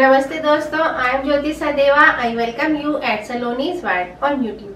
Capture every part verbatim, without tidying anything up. नमस्ते दोस्तों, I am Jyoti Sachdeva. I welcome you at Saloni's world on YouTube.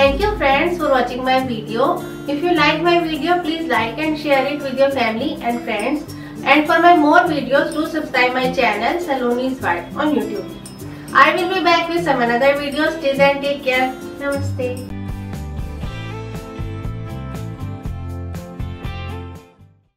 Thank you friends for watching my video. If you like my video, please like and share it with your family and friends. And for my more videos, do subscribe my channel Saloni's World on YouTube. I will be back with some another videos. Till then, take care. Namaste.